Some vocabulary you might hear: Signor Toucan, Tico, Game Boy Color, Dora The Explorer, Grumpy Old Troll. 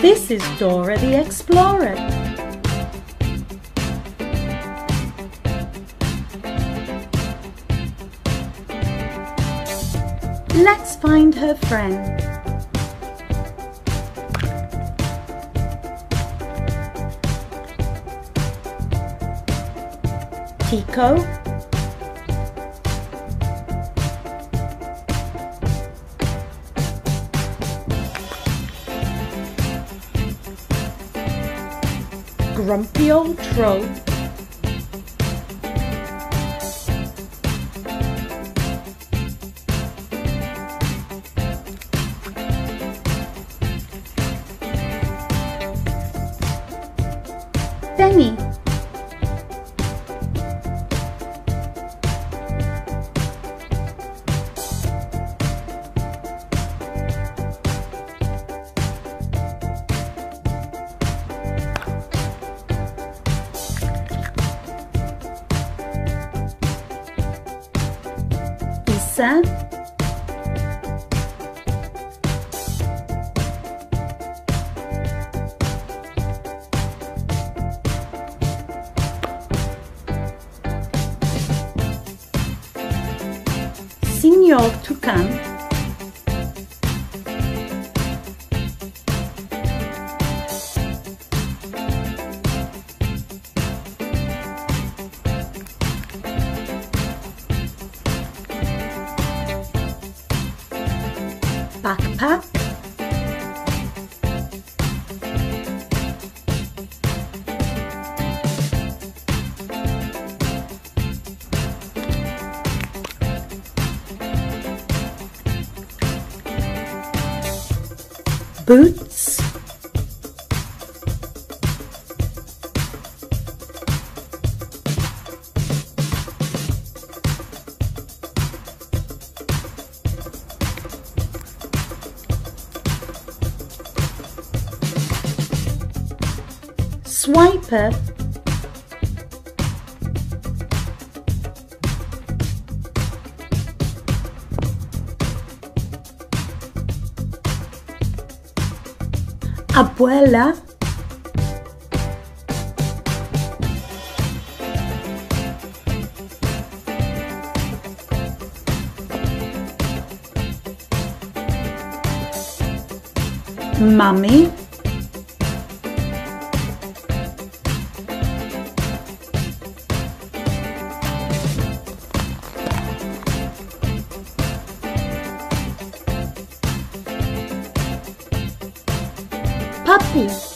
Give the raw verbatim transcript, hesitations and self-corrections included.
This is Dora the Explorer. Let's find her friend. Tico, Grumpy Old Troll, Benny, Signor Toucan, Backpack, Boots, Swiper, Abuela, Mommy, Puppy.